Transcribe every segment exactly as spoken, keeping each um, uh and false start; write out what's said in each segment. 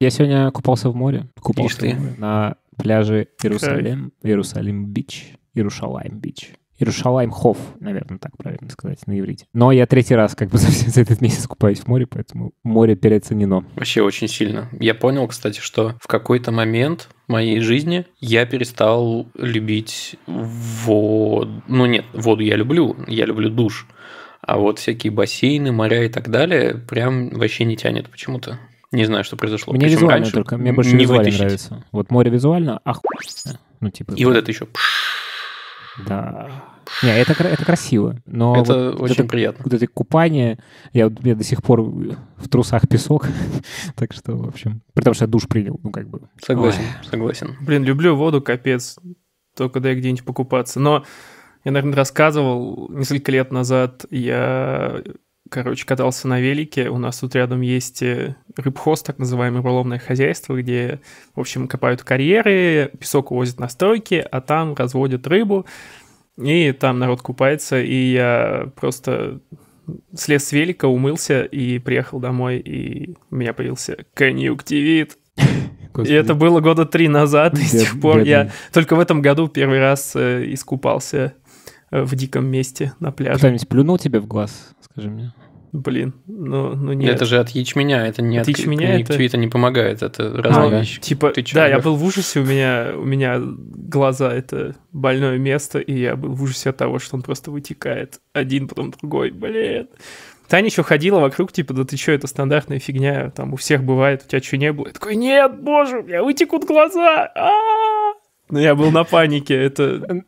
Я сегодня купался в море. Купался в море. На пляже Иерусалим. Иерусалим-бич. Иерушалайм-бич. Иерушалайм-хоф, наверное, так правильно сказать на иврите. Но я третий раз как бы за, за этот месяц купаюсь в море, поэтому море переоценено. Вообще очень сильно. Я понял, кстати, что в какой-то момент моей жизни я перестал любить воду. Ну нет, воду я люблю, я люблю душ. А вот всякие бассейны, моря и так далее прям вообще не тянет почему-то. Не знаю, что произошло. Мне Причем визуально только, мне больше визуально вытащить. Нравится. Вот море визуально, ах... Ну, типа, и вот это еще... Да. Не, это, это красиво, но это вот, очень это, приятно. Вот это купание, я, я до сих пор в трусах песок, так что, в общем, потому что я душ принял, ну как бы. Согласен, Ой. согласен. Блин, люблю воду, капец, только дай где-нибудь покупаться. Но я, наверное, рассказывал несколько лет назад, я, короче, катался на велике, у нас тут рядом есть рыбхоз, так называемое рыболовное хозяйство, где, в общем, копают карьеры, песок увозят на стройки, а там разводят рыбу. И там народ купается, и я просто слез с велика, умылся и приехал домой, и у меня появился конъюнктивит. Господи. И это было года три назад, и с тех пор я только в этом году первый раз искупался в диком месте на пляже. Кто-нибудь плюнул тебе в глаз, скажи мне? Блин, ну, ну нет. Это же от ячменя, это не от, от конъюнктивита это... не помогает, это разные а, вещи. Типа, Ты да, я был в ужасе, у меня, у меня глаза — это больное место, и я был в ужасе от того, что он просто вытекает один, потом другой, блин. Таня еще ходила вокруг, типа, да ты что, это стандартная фигня, там у всех бывает, у тебя что не было? Я такой, нет, боже, у меня вытекут глаза, а-а-а! Но я был на панике, это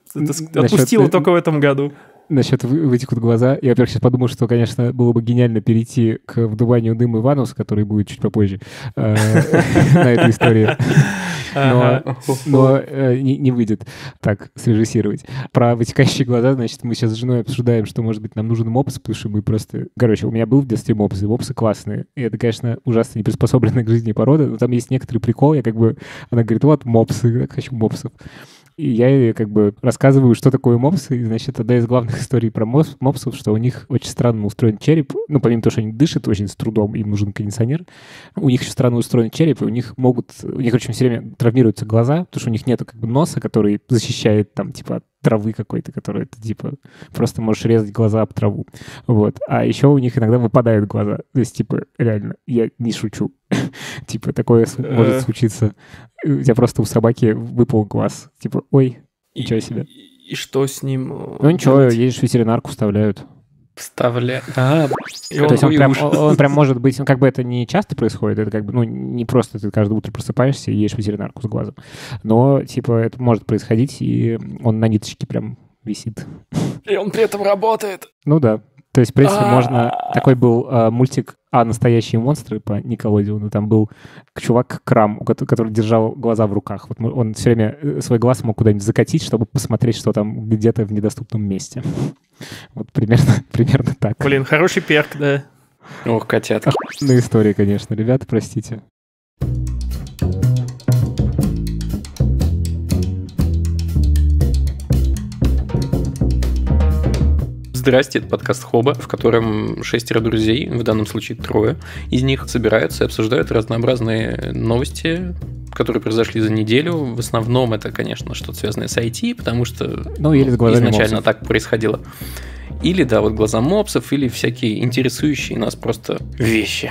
отпустило только в этом году. Насчет вытекут глаза. Я, во-первых, сейчас подумал, что, конечно, было бы гениально перейти к вдуванию дыма Иванус, который будет чуть попозже на эту историю. Но не выйдет так срежиссировать. Про вытекающие глаза, значит, мы сейчас с женой обсуждаем, что, может быть, нам нужен мопс, потому что мы просто... Короче, у меня был в детстве мопс, и мопсы классные. И это, конечно, ужасно неприспособленная к жизни порода, но там есть некоторый прикол. Я как бы... Она говорит, вот мопсы, я хочу мопсов. И я как бы рассказываю, что такое мопсы. И, значит, одна из главных историй про мопсов, что у них очень странно устроен череп. Ну, помимо того, что они дышат очень с трудом, им нужен кондиционер. У них еще странно устроен череп, и у них могут... У них, короче, все время травмируются глаза, потому что у них нет как бы носа, который защищает там, типа, от травы какой-то, которая ты, типа, просто можешь резать глаза об траву. Вот. А еще у них иногда выпадают глаза. То есть, типа, реально, я не шучу. Типа, такое может случиться. У тебя просто у собаки выпал глаз. Типа, ой, ничего себе. И что с ним? Ну ничего, едешь в ветеринарку, вставляют. Вставляют. А, то есть он прям, он прям может быть, как бы это не часто происходит, это как бы, ну, не просто ты каждое утро просыпаешься и едешь в ветеринарку с глазом. Но, типа, это может происходить, и он на ниточке прям висит. И он при этом работает. Ну да. То есть, в принципе, можно... Такой был э, мультик «А настоящие монстры» по Николодеону. Там был чувак Крам, который держал глаза в руках. Вот он все время свой глаз мог куда-нибудь закатить, чтобы посмотреть, что там где-то в недоступном месте. Вот примерно, примерно так. Блин, хороший перк, да. Ох, котятки. На истории, конечно. Ребята, простите. Здрасте, это подкаст «Хоба», в котором шестеро друзей, в данном случае трое, из них собираются и обсуждают разнообразные новости, которые произошли за неделю. В основном это, конечно, что-то связанное с ай ти, потому что ну, или с глазами изначально мопсов. Так происходило. Или, да, вот глаза мопсов, или всякие интересующие нас просто вещи.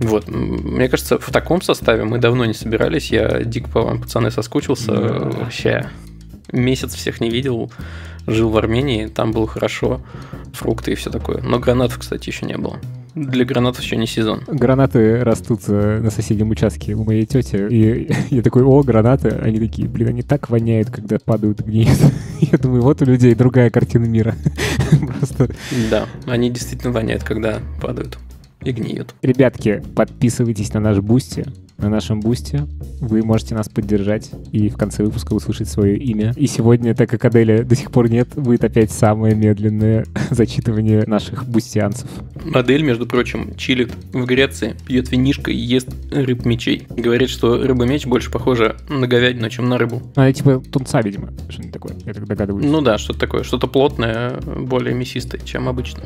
Вот, мне кажется, в таком составе мы давно не собирались. Я дико по вам, пацаны, соскучился. Да. Вообще месяц всех не видел. Жил в Армении, там было хорошо, фрукты и все такое. Но гранатов, кстати, еще не было. Для гранатов еще не сезон. Гранаты растут на соседнем участке у моей тети. И я такой, о, гранаты. Они такие, блин, они так воняют, когда падают вниз. Я думаю, вот у людей другая картина мира. Просто. Да, они действительно воняют, когда падают и гниют. Ребятки, подписывайтесь на наш Бусти. На нашем Бусти вы можете нас поддержать и в конце выпуска услышать свое имя. И сегодня, так как Аделя до сих пор нет, будет опять самое медленное зачитывание наших бустианцев. Адель, между прочим, чилит в Греции, пьет винишко и ест рыб-мечей. Говорит, что рыба-меч больше похожа на говядину, чем на рыбу. Она типа тунца, видимо, что-нибудь такое, я так догадываюсь. Ну да, что-то такое, что-то плотное, более мясистое, чем обычно.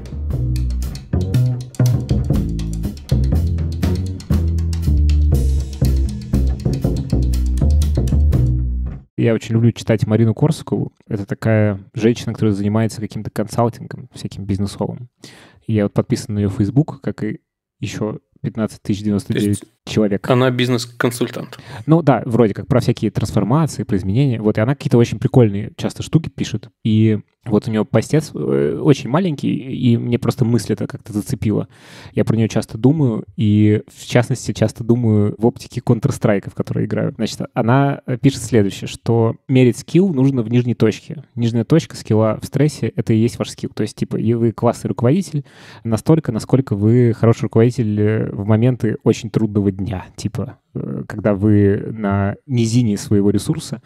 Я очень люблю читать Марину Корсакову. Это такая женщина, которая занимается каким-то консалтингом, всяким бизнесовым. Я вот подписан на ее Facebook, как и еще пятнадцать тысяч девяносто девять человек. Она бизнес-консультант. Ну да, вроде как про всякие трансформации, про изменения. Вот, и она какие-то очень прикольные часто штуки пишет. И вот у нее постец очень маленький, и мне просто мысль это как-то зацепила. Я про нее часто думаю, и в частности часто думаю в оптике Counter-Strike, в которой играю. Значит, она пишет следующее, что мерить скилл нужно в нижней точке. Нижняя точка скилла в стрессе — это и есть ваш скилл. То есть, типа, и вы классный руководитель настолько, насколько вы хороший руководитель в моменты очень трудного дня, типа, когда вы на низине своего ресурса,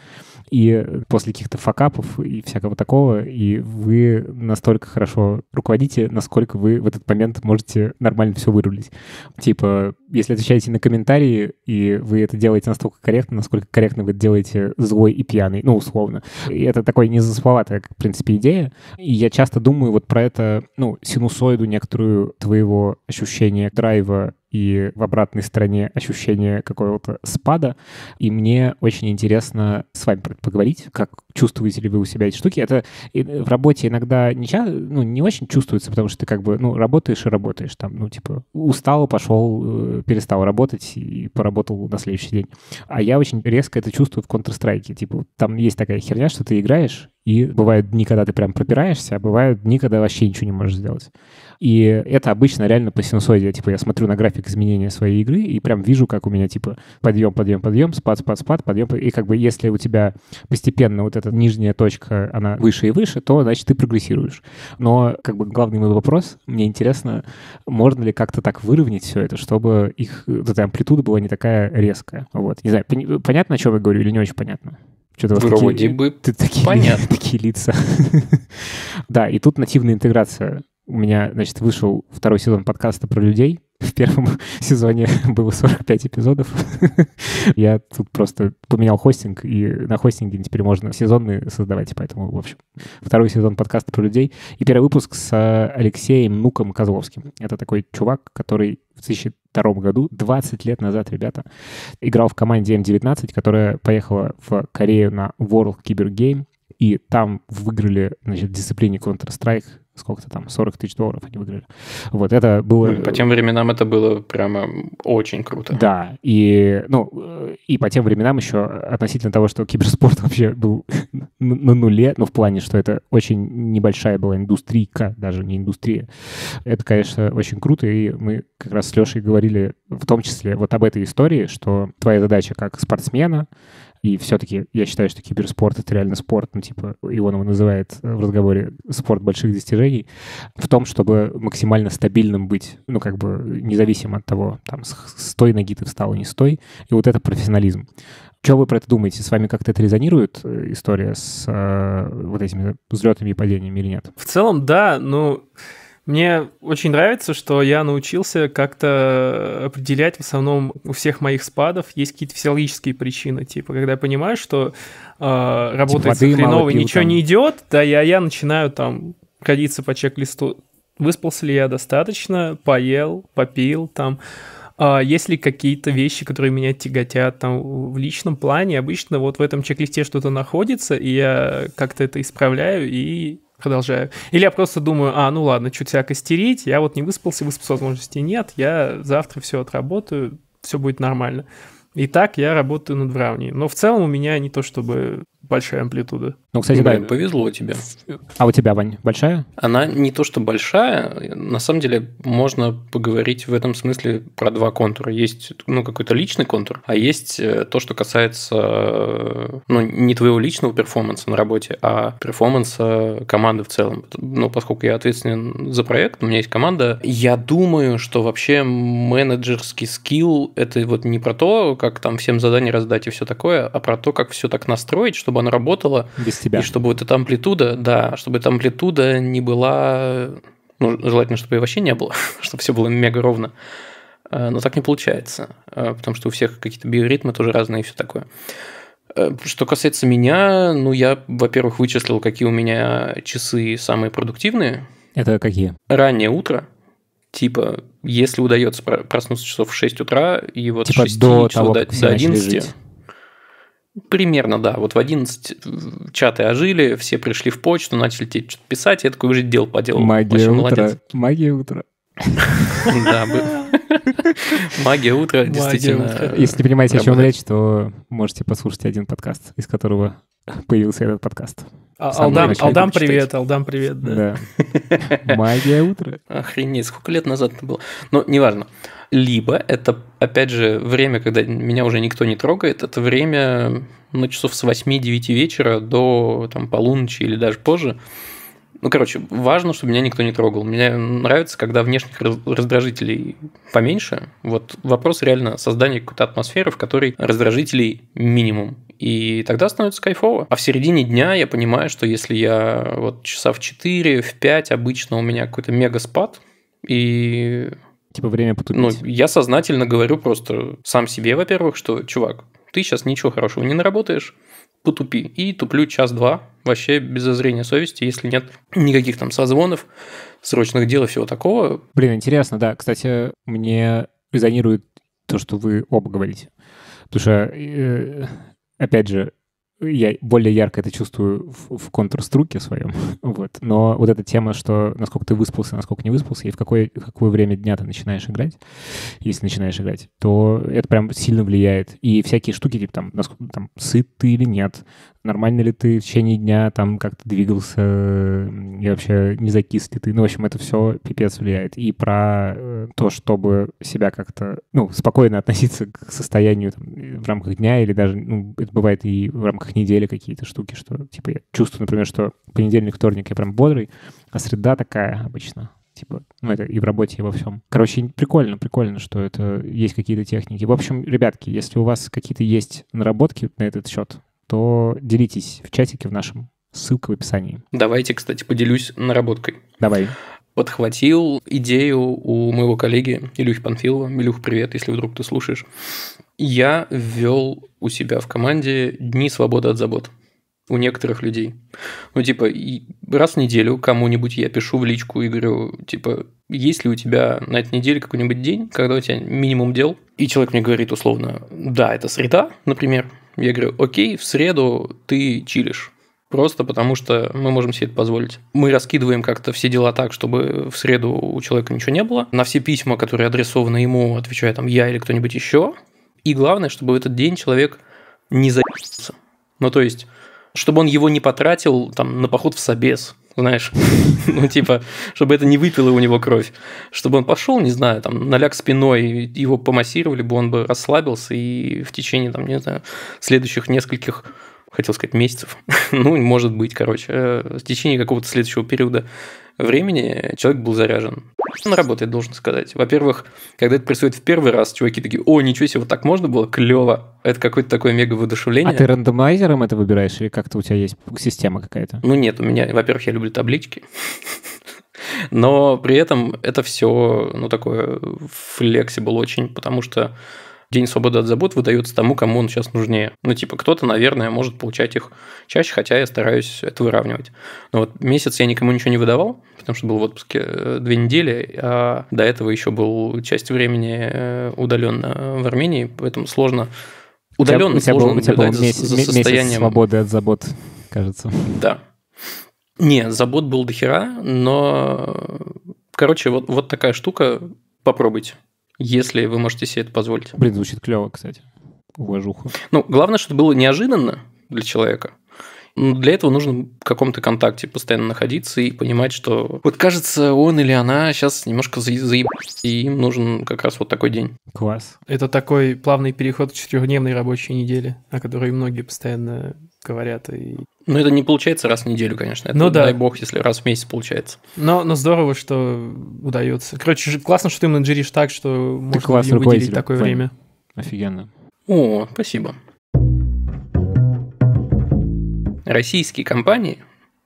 и после каких-то факапов и всякого такого, и вы настолько хорошо руководите, насколько вы в этот момент можете нормально все вырулить. Типа, если отвечаете на комментарии, и вы это делаете настолько корректно, насколько корректно вы это делаете злой и пьяный, ну, условно. И это такая незамысловатая, в принципе, идея. И я часто думаю вот про это, ну, синусоиду некоторую твоего ощущения драйва, и в обратной стороне ощущение какого-то спада. И мне очень интересно с вами поговорить, как чувствуете ли вы у себя эти штуки. Это в работе иногда не, ну, не очень чувствуется, потому что ты как бы ну, работаешь и работаешь. Там, ну, типа, устал, пошел, перестал работать и поработал на следующий день. А я очень резко это чувствую в Counter-Strike. Типа, там есть такая херня, что ты играешь, и бывают дни, когда ты прям пропираешься, а бывают дни, когда вообще ничего не можешь сделать. И это обычно реально по синусоиде. Типа я смотрю на график изменения своей игры и прям вижу, как у меня типа подъем, подъем, подъем, спад, спад, спад, подъем. И как бы если у тебя постепенно вот эта нижняя точка, она выше и выше, то, значит, ты прогрессируешь. Но как бы главный мой вопрос, мне интересно, можно ли как-то так выровнять все это, чтобы их вот эта амплитуда была не такая резкая. Вот. Не знаю, пон- понятно, о чем я говорю или не очень понятно? Что-то вроде бы такие лица. Да, и тут нативная интеграция. У меня, значит, вышел второй сезон подкаста «Про людей». В первом сезоне было сорок пять эпизодов. Я тут просто поменял хостинг, и на хостинге теперь можно сезонные создавать. Поэтому, в общем, второй сезон подкаста «Про людей». И первый выпуск с Алексеем Мнуком Козловским. Это такой чувак, который в две тысячи втором году, двадцать лет назад, ребята, играл в команде эм девятнадцать, которая поехала в Корею на World Cyber Game. И там выиграли, значит, в дисциплине Counter-Strike сколько-то там, сорок тысяч долларов они выиграли. Вот это было... По тем временам это было прямо очень круто. Да, и, ну, и по тем временам еще относительно того, что киберспорт вообще был на нуле, но в плане, что это очень небольшая была индустрийка, даже не индустрия. Это, конечно, очень круто, и мы как раз с Лешей говорили в том числе вот об этой истории, что твоя задача как спортсмена, и все-таки я считаю, что киберспорт — это реально спорт, ну, типа, Ионова называет в разговоре спорт больших достижений, в том, чтобы максимально стабильным быть, ну, как бы независимо от того, там, с той ноги ты встал, не с той, и вот это профессионализм. Что вы про это думаете? С вами как-то это резонирует история с э, вот этими взлетами и падениями или нет? В целом, да, ну... Мне очень нравится, что я научился как-то определять, в основном у всех моих спадов есть какие-то физиологические причины, типа, когда я понимаю, что э, работает типа хреново, ничего там не идет, да, я, я начинаю там ходиться по чек-листу, выспался ли я достаточно, поел, попил, там, э, есть ли какие-то вещи, которые меня тяготят там в личном плане, обычно вот в этом чек-листе что-то находится, и я как-то это исправляю и... продолжаю. Или я просто думаю, а, ну ладно, что тебя костерить, я вот не выспался, выспаться возможности нет, я завтра все отработаю, все будет нормально. И так я работаю над выравниванием. Но в целом у меня не то чтобы большая амплитуда. Ну, кстати, да, повезло тебе. А у тебя, Вань, большая? Она не то что большая. На самом деле можно поговорить в этом смысле про два контура. Есть, ну, какой-то личный контур, а есть то, что касается, ну, не твоего личного перформанса на работе, а перформанса команды в целом. Ну, поскольку я ответственен за проект, у меня есть команда, я думаю, что вообще менеджерский скилл – это вот не про то, как как там всем задания раздать и все такое, а про то, как все так настроить, чтобы она работала. Без тебя. И чтобы вот эта амплитуда, да, чтобы эта амплитуда не была... Ну, желательно, чтобы ее вообще не было, чтобы все было мега ровно. Но так не получается, потому что у всех какие-то биоритмы тоже разные и все такое. Что касается меня, ну, я, во-первых, вычислил, какие у меня часы самые продуктивные. Это какие? Раннее утро. Типа, если удается проснуться часов в шесть утра, и вот типа шесть до часов того, до, до одиннадцати. Примерно, да. Вот в одиннадцать чаты ожили, все пришли в почту, начали тебе что-то писать, я такой уже дел поделал. Магия очень утра. Молодец. Магия утра. Да, магия утра, действительно. Если не понимаете, о чем речь, то можете послушать один подкаст, из которого появился этот подкаст. Алдам, Алдам, привет, Алдам, привет. Да. Магия утра. Охренеть, сколько лет назад это было. Но неважно. Либо это, опять же, время, когда меня уже никто не трогает, это время, ну, часов с восьми-девяти вечера до там, полуночи или даже позже. Ну, короче, важно, чтобы меня никто не трогал. Мне нравится, когда внешних раздражителей поменьше. Вот вопрос реально создания какой-то атмосферы, в которой раздражителей минимум. И тогда становится кайфово. А в середине дня я понимаю, что если я вот часа в четыре, в пять обычно у меня какой-то мега-спад, и... Типа время потупить. Ну, я сознательно говорю просто сам себе, во-первых, что, чувак, ты сейчас ничего хорошего не наработаешь, потупи. И туплю час-два вообще без зазрения совести, если нет никаких там созвонов, срочных дел и всего такого. Блин, интересно, да. Кстати, мне резонирует то, что вы оба говорите. Потому что, опять же, я более ярко это чувствую в, в Counter-Strike своем, вот. Но вот эта тема, что насколько ты выспался, насколько не выспался, и в какое, в какое время дня ты начинаешь играть, если начинаешь играть, то это прям сильно влияет. И всякие штуки, типа там, насколько там, сыт ты или нет, нормально ли ты в течение дня там как-то двигался, и вообще не закис ли ты. Ну, в общем, это все пипец влияет. И про то, чтобы себя как-то, ну, спокойно относиться к состоянию там, в рамках дня, или даже, ну, это бывает и в рамках недели какие-то штуки, что, типа, я чувствую, например, что понедельник, вторник я прям бодрый, а среда такая обычно, типа, ну, это и в работе, и во всем. Короче, прикольно, прикольно, что это есть какие-то техники. В общем, ребятки, если у вас какие-то есть наработки на этот счет, то делитесь в чатике в нашем, ссылка в описании. Давайте, кстати, поделюсь наработкой. Давай. Подхватил идею у моего коллеги Илюхи Панфилова. Илюх, привет, если вдруг ты слушаешь. Я ввел у себя в команде дни свободы от забот у некоторых людей. Ну, типа, раз в неделю кому-нибудь я пишу в личку и говорю, типа, есть ли у тебя на этой неделе какой-нибудь день, когда у тебя минимум дел? И человек мне говорит условно, да, это среда, например. Я говорю, окей, в среду ты чилишь. Просто потому, что мы можем себе это позволить. Мы раскидываем как-то все дела так, чтобы в среду у человека ничего не было. На все письма, которые адресованы ему, отвечаю там я или кто-нибудь еще. И главное, чтобы в этот день человек не за***ся. Ну, то есть, чтобы он его не потратил там, на поход в собес, знаешь. Ну, типа, чтобы это не выпило у него кровь. Чтобы он пошел, не знаю, там, наляг спиной, его помассировали бы, он бы расслабился, и в течение, там, не знаю, следующих нескольких, хотел сказать, месяцев, ну, может быть, короче, в течение какого-то следующего периода времени человек был заряжен. Он работает, должен сказать. Во-первых, когда это происходит в первый раз, чуваки такие, о, ничего себе, вот так можно было? Клево. Это какое-то такое мега-воодушевление. А ты рандомайзером это выбираешь или как-то у тебя есть система какая-то? Ну, нет, у меня, во-первых, я люблю таблички, но при этом это все, ну, такое флексибл очень, потому что день свободы от забот выдается тому, кому он сейчас нужнее. Ну, типа, кто-то, наверное, может получать их чаще, хотя я стараюсь это выравнивать. Но вот месяц я никому ничего не выдавал, потому что был в отпуске две недели, а до этого еще был часть времени удаленно в Армении, поэтому сложно... Удаленно у тебя, сложно у тебя был, у тебя был месяц, за состоянием... месяц свободы от забот, кажется. Да. Не, забот был до хера, но... Короче, вот, вот такая штука. Попробуйте. Если вы можете себе это позволить. Блин, звучит клево, кстати. Уважуха. Ну, главное, чтобы было неожиданно для человека. Но для этого нужно в каком-то контакте постоянно находиться и понимать, что вот кажется, он или она сейчас немножко заеб***ся, и им нужен как раз вот такой день. Класс. Это такой плавный переход к четырехдневной рабочей неделе, о которой многие постоянно говорят. И... Ну, это не получается раз в неделю, конечно. Это, ну, да. Дай бог, если раз в месяц получается. Но, но здорово, что удается. Короче, классно, что ты менеджеришь так, что ты можно им выделить такое Фань. время. Офигенно. О, спасибо. Российские компании,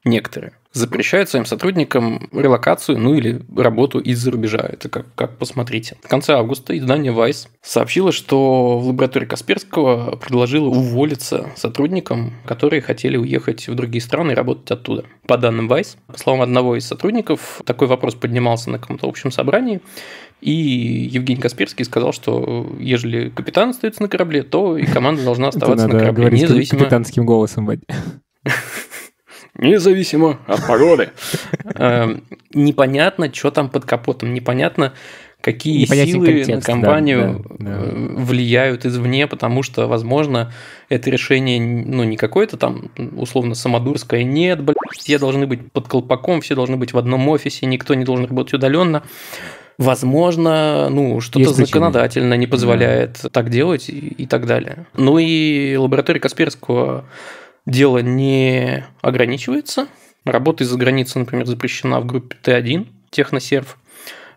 некоторые, запрещают своим сотрудникам релокацию, ну или работу из-за рубежа. Это как, как посмотрите. В конце августа издание Vice сообщило, что в лаборатории Касперского предложило уволиться сотрудникам, которые хотели уехать в другие страны и работать оттуда. По данным Vice, по словам одного из сотрудников, такой вопрос поднимался на каком-то общем собрании, И Евгений Касперский сказал, что ежели капитан остается на корабле, то и команда должна оставаться на корабле. Говорить независимо... капитанским голосом, Вадь. Независимо от погоды. Непонятно, что там под капотом. Непонятно, какие силы на компанию влияют извне, потому что, возможно, это решение ну, не какое-то там условно самодурское. Нет, блядь, все должны быть под колпаком, все должны быть в одном офисе, никто не должен работать удаленно. Возможно, ну, что-то законодательно не позволяет да. так делать и, и так далее. Ну и лаборатория Касперского дело не ограничивается. Работа из-за границы, например, запрещена в группе Т один, Техносерв.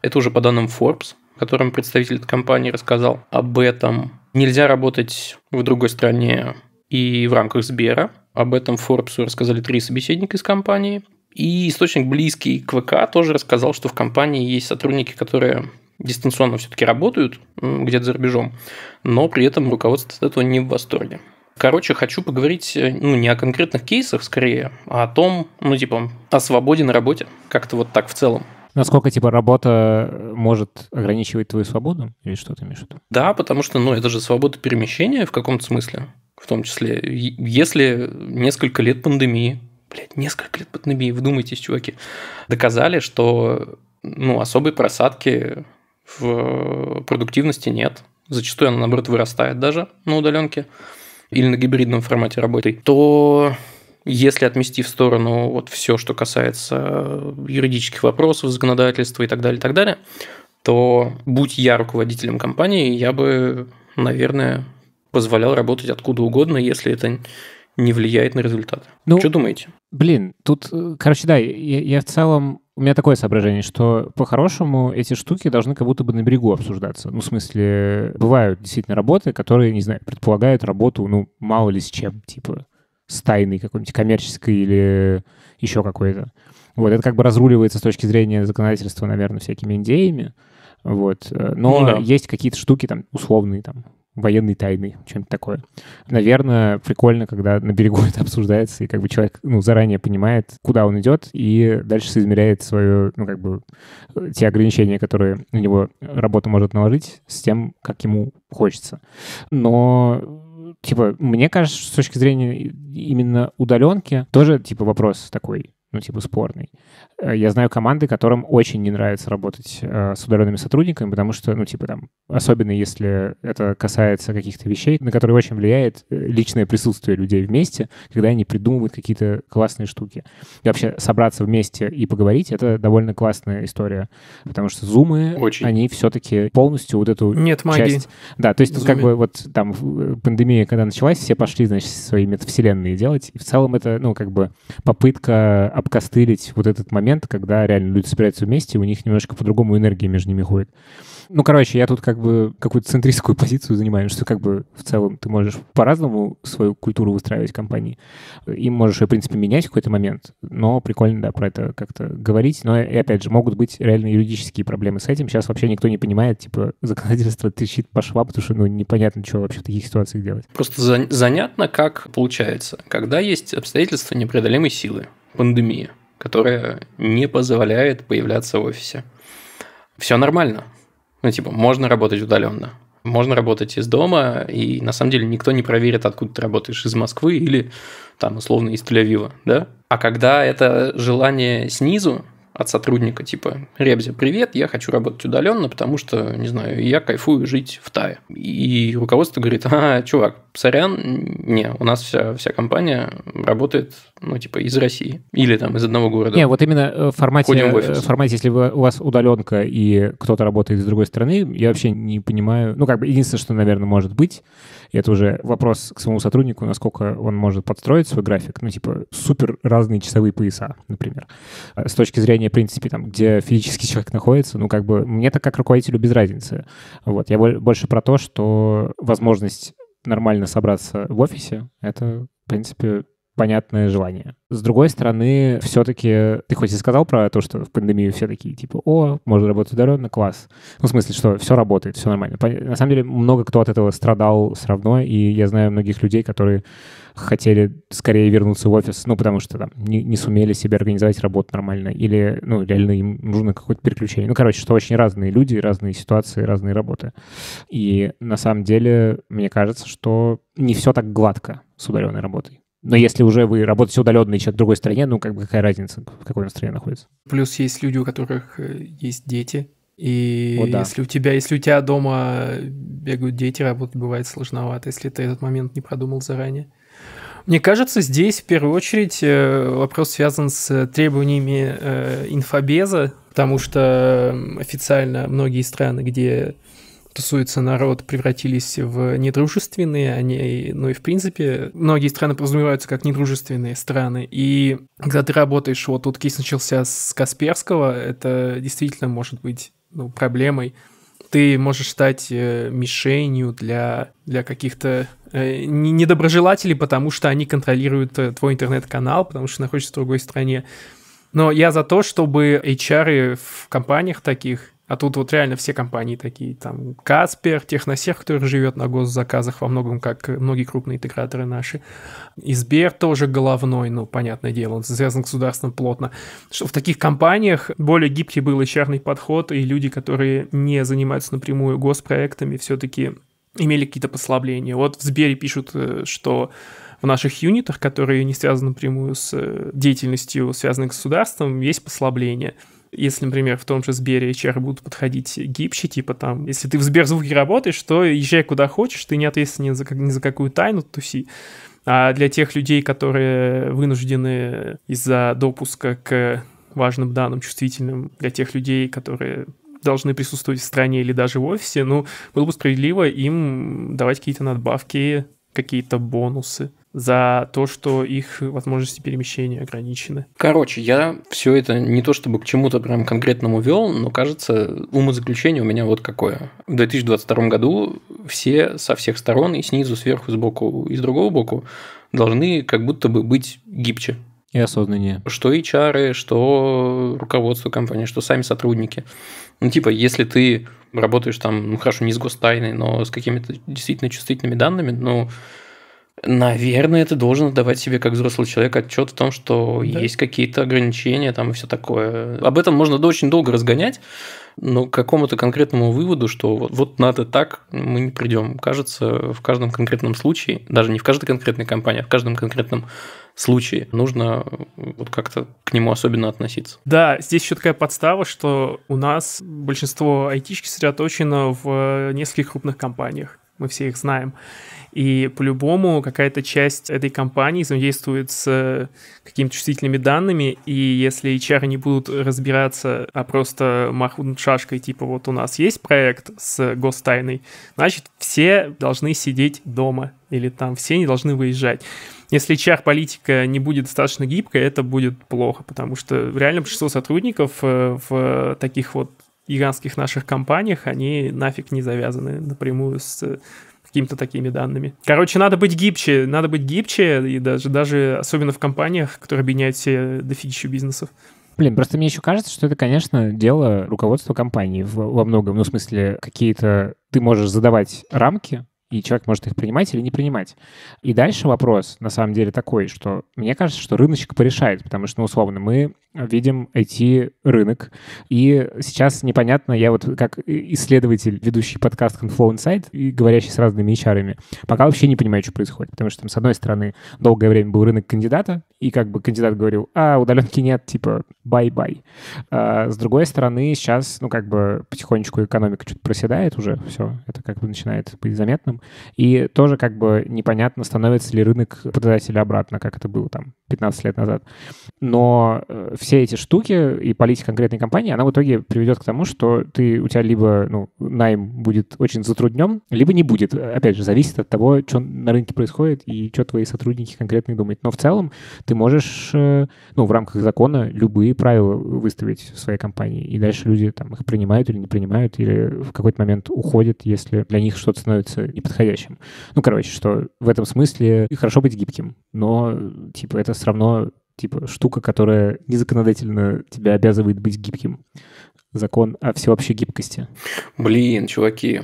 Это уже по данным Forbes, которым представитель этой компании рассказал об этом. Нельзя работать в другой стране и в рамках Сбера. Об этом Forbes рассказали три собеседника из компании. И источник, близкий к ВК, тоже рассказал, что в компании есть сотрудники, которые дистанционно все-таки работают где-то за рубежом, но при этом руководство от этого не в восторге. Короче, хочу поговорить ну, не о конкретных кейсах скорее, а о том, ну типа, о свободе на работе, как-то вот так в целом. Насколько, типа, работа может ограничивать твою свободу или что ты имеешь в виду? Да, потому что, ну, это же свобода перемещения в каком-то смысле, в том числе, если несколько лет пандемии, блядь, несколько лет пандемии, вдумайтесь, чуваки, доказали, что, ну, особой просадки в продуктивности нет, зачастую она, наоборот, вырастает даже на удаленке или на гибридном формате работы, то... Если отмести в сторону вот все, что касается юридических вопросов, законодательства и так далее, и так далее, то будь я руководителем компании, я бы, наверное, позволял работать откуда угодно, если это не влияет на результат. Ну, что думаете? Блин, тут, короче, да, я, я в целом... У меня такое соображение, что по-хорошему эти штуки должны как будто бы на берегу обсуждаться. Ну, в смысле, бывают действительно работы, которые, не знаю, предполагают работу, ну, мало ли с чем, типа... с тайной какой-нибудь коммерческой или еще какой-то. Вот, это как бы разруливается с точки зрения законодательства, наверное, всякими идеями. Вот. Но ну, да. есть какие-то штуки там условные, там, военные тайны, что-нибудь такое. Наверное, прикольно, когда на берегу это обсуждается, и как бы человек ну, заранее понимает, куда он идет, и дальше соизмеряет свое, ну, как бы, те ограничения, которые на него работа может наложить, с тем, как ему хочется. Но... Типа, мне кажется, что с точки зрения именно удаленки тоже, типа, вопрос такой, ну, типа, спорный. Я знаю команды, которым очень не нравится работать э, с удаленными сотрудниками, потому что, ну, типа, там, особенно если это касается каких-то вещей, на которые очень влияет личное присутствие людей вместе, когда они придумывают какие-то классные штуки. И вообще собраться вместе и поговорить — это довольно классная история, потому что зумы, очень. Они все-таки полностью вот эту Нет часть... магии. Да, то есть, как бы, вот там пандемия, когда началась, все пошли, значит, свои метавселенные делать, и в целом это, ну, как бы, попытка обкостылить вот этот момент, когда реально люди собираются вместе, у них немножко по-другому энергия между ними ходит. Ну, короче, я тут как бы какую-то центристскую позицию занимаю, что как бы в целом ты можешь по-разному свою культуру выстраивать в компании, и можешь ее, в принципе, менять в какой-то момент, но прикольно, да, про это как-то говорить, но, и опять же, могут быть реально юридические проблемы с этим, сейчас вообще никто не понимает, типа, законодательство трещит по швам, потому что, ну, непонятно, что вообще в таких ситуациях делать. Просто за- занятно, как получается, когда есть обстоятельства непреодолимой силы, пандемия, которая не позволяет появляться в офисе. Все нормально. Ну, типа, можно работать удаленно. Можно работать из дома, и на самом деле никто не проверит, откуда ты работаешь, из Москвы или, там, условно, из Тель-Авива, да? А когда это желание снизу от сотрудника, типа, Ребзя, привет, я хочу работать удаленно, потому что, не знаю, я кайфую жить в Тае. И руководство говорит, а, чувак, сорян, не, у нас вся, вся компания работает, ну, типа, из России или там из одного города. Не, вот именно в формате, в формате, если вы, у вас удаленка и кто-то работает из другой страны, я вообще не понимаю, ну, как бы, единственное, что, наверное, может быть, это уже вопрос к своему сотруднику, насколько он может подстроить свой график, ну, типа, супер разные часовые пояса, например, с точки зрения в принципе, там, где физически человек находится, ну, как бы, мне-то как руководителю без разницы. Вот, я больше про то, что возможность нормально собраться в офисе, это, в принципе, понятное желание. С другой стороны, все-таки ты хоть и сказал про то, что в пандемию все такие, типа, о, можно работать удаленно, класс. Ну, в смысле, что все работает, все нормально. На самом деле, много кто от этого страдал все равно, и я знаю многих людей, которые хотели скорее вернуться в офис, ну, потому что там не, не сумели себе организовать работу нормально, или, ну, реально им нужно какое-то переключение. Ну, короче, что очень разные люди, разные ситуации, разные работы. И на самом деле, мне кажется, что не все так гладко с удаленной работой. Но если уже вы работаете удаленно, и человек в другой стране, ну, как бы какая разница, в какой он стране находится. Плюс есть люди, у которых есть дети. И О, да. если у тебя, если у тебя дома бегают дети, работать бывает сложновато, если ты этот момент не продумал заранее. Мне кажется, здесь в первую очередь вопрос связан с требованиями инфобеза, потому что официально многие страны, где тусуется народ, превратились в недружественные, они, ну и в принципе многие страны подразумеваются как недружественные страны, и когда ты работаешь, вот тут кейс начался с Касперского, это действительно может быть, ну, проблемой. Ты можешь стать мишенью для, для каких-то недоброжелателей, потому что они контролируют твой интернет-канал, потому что находишься в другой стране. Но я за то, чтобы эйч ар в компаниях таких, а тут вот реально все компании такие, там, Каспер, Техносерв, который живет на госзаказах во многом, как многие крупные интеграторы наши, и Сбер тоже головной, ну, понятное дело, он связан с государством плотно, что в таких компаниях более гибкий был эйч ар-ный подход, и люди, которые не занимаются напрямую госпроектами, все-таки имели какие-то послабления. Вот в Сбере пишут, что в наших юнитах, которые не связаны напрямую с деятельностью, связанной с государством, есть послабления. Если, например, в том же Сбере эйч ар будут подходить гибче, типа там, если ты в Сберзвуке работаешь, то езжай куда хочешь, ты не ответственен за, ни за какую тайну, туси. А для тех людей, которые вынуждены из-за допуска к важным данным, чувствительным, для тех людей, которые должны присутствовать в стране или даже в офисе, ну, было бы справедливо им давать какие-то надбавки, какие-то бонусы за то, что их возможности перемещения ограничены. Короче, я все это не то чтобы к чему-то прям конкретному вел, но, кажется, умозаключение у меня вот какое. В две тысячи двадцать втором году все со всех сторон, и снизу, сверху, сбоку, и с другого боку, должны как будто бы быть гибче. И осознаннее. Что эйч ар, что руководство компании, что сами сотрудники. Ну, типа, если ты работаешь там, ну, хорошо, не с гостайной, но с какими-то действительно чувствительными данными, ну, наверное, ты должен отдавать себе, как взрослый человек, отчет в том, что да. есть какие-то ограничения там и все такое. Об этом можно очень долго разгонять, но к какому-то конкретному выводу, что вот, вот надо так, мы не придем. Кажется, в каждом конкретном случае, даже не в каждой конкретной компании, а в каждом конкретном случае нужно вот как-то к нему особенно относиться. Да, здесь еще такая подстава, что у нас большинство айтишки сосредоточено в нескольких крупных компаниях. Мы все их знаем. И по-любому какая-то часть этой компании взаимодействует с какими-то чувствительными данными, и если эйч ар не будут разбираться, а просто махнут шашкой, типа вот у нас есть проект с гостайной, значит, все должны сидеть дома, или там все не должны выезжать. Если эйч ар-политика не будет достаточно гибкой, это будет плохо, потому что реально большинство сотрудников в таких вот гигантских наших компаниях, они нафиг не завязаны напрямую с какими-то такими данными. Короче, надо быть гибче, надо быть гибче, и даже, даже особенно в компаниях, которые объединяют все дофигищу бизнесов. Блин, просто мне еще кажется, что это, конечно, дело руководства компании во многом. Ну, в смысле, какие-то... Ты можешь задавать рамки, и человек может их принимать или не принимать. И дальше вопрос, на самом деле, такой, что мне кажется, что рыночек порешает, потому что, ну, условно, мы видим ай ти-рынок, и сейчас непонятно, я вот как исследователь, ведущий подкаст Confluence Site и говорящий с разными эйч ар-ами, пока вообще не понимаю, что происходит, потому что там, с одной стороны, долгое время был рынок кандидата, и как бы кандидат говорил, а, удаленки нет, типа, бай-бай. А с другой стороны, сейчас, ну, как бы потихонечку экономика что-то проседает уже, все, это как бы начинает быть заметным. И тоже как бы непонятно, становится ли рынок подателя обратно, как это было там пятнадцать лет назад. Но все эти штуки и политика конкретной компании, она в итоге приведет к тому, что ты, у тебя либо ну, найм будет очень затруднен, либо не будет. Опять же, зависит от того, что на рынке происходит и что твои сотрудники конкретно думают. Но в целом ты можешь ну, в рамках закона любые правила выставить в своей компании. И дальше люди там, их принимают или не принимают, или в какой-то момент уходят, если для них что-то становится неподходящим. Ну, короче, что в этом смысле хорошо быть гибким, но типа это все равно типа штука, которая незаконодательно тебя обязывает быть гибким. Закон о всеобщей гибкости. Блин, чуваки,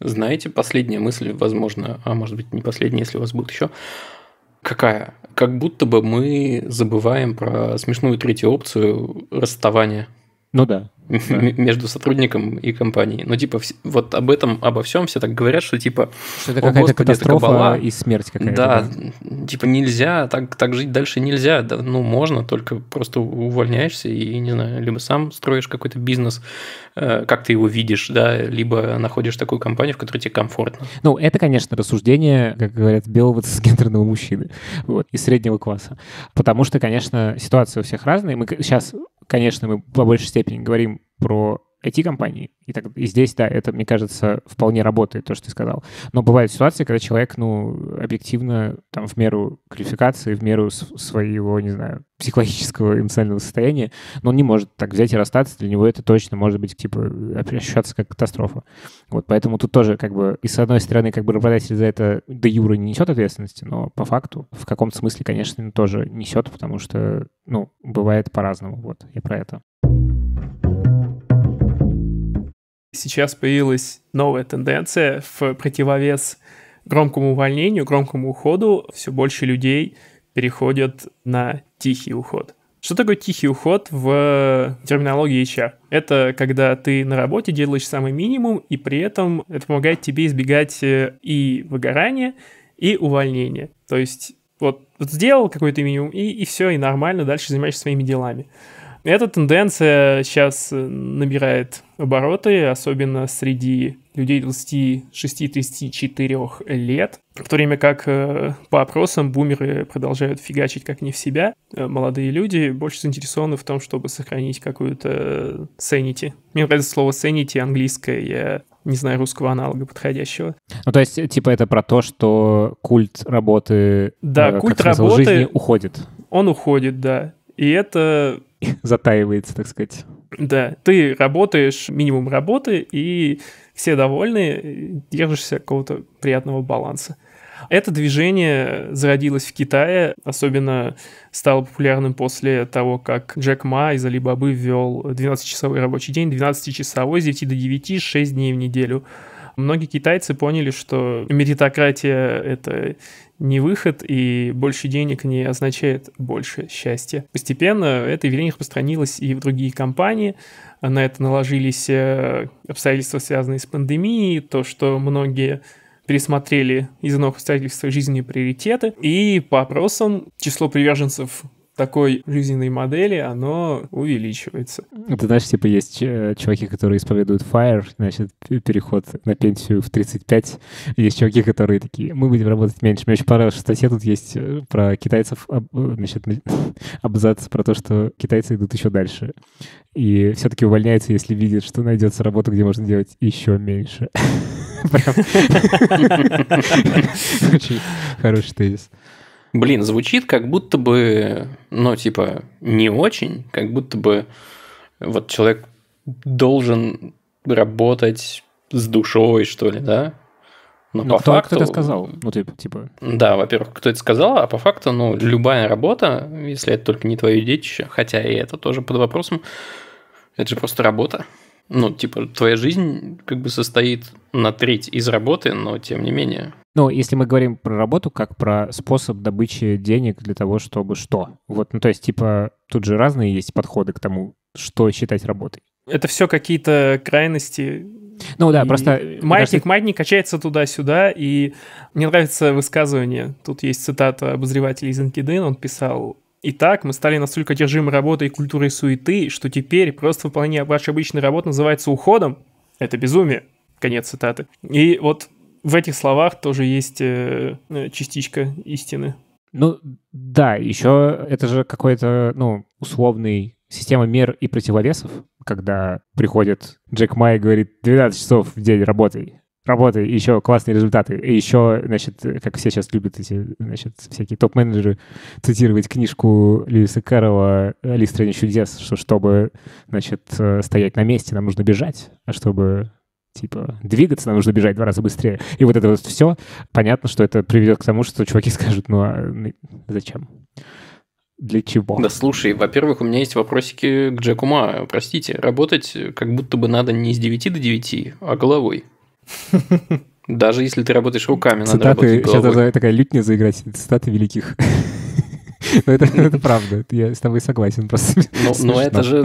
знаете, последняя мысль, возможно, а может быть не последняя, если у вас будет еще, какая? Как будто бы мы забываем про смешную третью опцию расставания. Ну да. Между сотрудником и компанией. Ну, типа, вот об этом, обо всем все так говорят, что, типа... Что это какая-то катастрофа и смерть какая-то. Да, типа, нельзя, так, так жить дальше нельзя. Да, ну, можно, только просто увольняешься и, не знаю, либо сам строишь какой-то бизнес, как ты его видишь, да, либо находишь такую компанию, в которой тебе комфортно. Ну, это, конечно, рассуждение, как говорят, белого цисгендерного мужчины вот, из среднего класса. Потому что, конечно, ситуация у всех разная. Мы сейчас... Конечно, мы по большей степени говорим про ай ти-компании. И, так, и здесь, да, это, мне кажется, вполне работает, то, что ты сказал. Но бывают ситуации, когда человек, ну, объективно, там, в меру квалификации, в меру своего, не знаю, психологического, эмоционального состояния, но он не может так взять и расстаться. Для него это точно может быть, типа, ощущаться как катастрофа. Вот, поэтому тут тоже, как бы, и с одной стороны, как бы, работодатель за это до юра не несет ответственности, но по факту в каком-то смысле, конечно, тоже несет, потому что, ну, бывает по-разному. Вот, я про это. Сейчас появилась новая тенденция в противовес громкому увольнению, громкому уходу. Все больше людей переходят на тихий уход. Что такое тихий уход в терминологии эйч ар? Это когда ты на работе делаешь самый минимум, и при этом это помогает тебе избегать и выгорания, и увольнения. То есть вот, вот сделал какой-то минимум, и, и все, и нормально, дальше занимаешься своими делами. Эта тенденция сейчас набирает обороты, особенно среди людей двадцати шести - тридцати четырёх лет, в то время как по опросам бумеры продолжают фигачить как не в себя. Молодые люди больше заинтересованы в том, чтобы сохранить какую-то sanity. Мне нравится слово sanity, английское, я не знаю русского аналога подходящего. Ну, то есть, типа, это про то, что культ работы, да, как культ смысл работы, жизни уходит. Он уходит, да. И это... Затаивается, так сказать. Да, ты работаешь, минимум работы, и все довольны, держишься какого-то приятного баланса. Это движение зародилось в Китае, особенно стало популярным после того, как Джек Ма из Алибабы ввел двенадцатичасовой рабочий день, двенадцатичасовой с девяти до девяти, шесть дней в неделю. Многие китайцы поняли, что меритократия — это не выход, и больше денег не означает больше счастья. Постепенно это явление распространилось и в другие компании. На это наложились обстоятельства, связанные с пандемией, то, что многие пересмотрели из-за новых обстоятельств жизненные приоритеты. И по опросам число приверженцев такой жизненной модели, оно увеличивается. Ты знаешь, типа, есть чуваки, которые исповедуют FIRE, значит, переход на пенсию в тридцать пять. Есть чуваки, которые такие, мы будем работать меньше. Мне очень понравилось, что статья тут есть про китайцев, значит, абзац про то, что китайцы идут еще дальше. И все-таки увольняются, если видят, что найдется работа, где можно делать еще меньше. Очень хороший тезис. Блин, звучит как будто бы, ну, типа, не очень, как будто бы вот человек должен работать с душой, что ли, да? Но ну, по кто, факту... кто это сказал? Ну, типа, типа... Да, во-первых, кто это сказал, а по факту, ну, любая работа, если это только не твое детище, хотя и это тоже под вопросом, это же просто работа. Ну, типа, твоя жизнь как бы состоит на треть из работы, но тем не менее... Ну, если мы говорим про работу, как про способ добычи денег для того, чтобы что? Вот, ну, то есть, типа, тут же разные есть подходы к тому, что считать работой. Это все какие-то крайности. Ну да, и просто... Маятник, маятник качается туда-сюда, и мне нравится высказывание. Тут есть цитата обозревателя из Инкидэн, он писал... Итак, мы стали настолько одержимы работой и культурой суеты, что теперь просто выполнение вашей обычной работы называется уходом. Это безумие. Конец цитаты. И вот в этих словах тоже есть частичка истины. Ну, Да, еще это же какой-то, ну, условный система мер и противовесов, когда приходит Джек Ма и говорит двенадцать часов в день работай, работай, и еще классные результаты. И еще, значит, как все сейчас любят эти, значит, всякие топ-менеджеры цитировать книжку Льюиса Кэрролла «Алиса в стране чудес», что чтобы, значит, стоять на месте, нам нужно бежать, а чтобы... Типа, двигаться нам нужно бежать в два раза быстрее. И вот это вот все, понятно, что это приведет к тому, что чуваки скажут, ну а зачем? Для чего? Да слушай, во-первых, у меня есть вопросики к Джеку Ма. Простите, работать как будто бы надо не с девяти до девяти, а головой. Даже если ты работаешь руками, надо работать головой. Сейчас должна такая лютня заиграть, цитаты великих. Но это правда, я с тобой согласен. Но это же...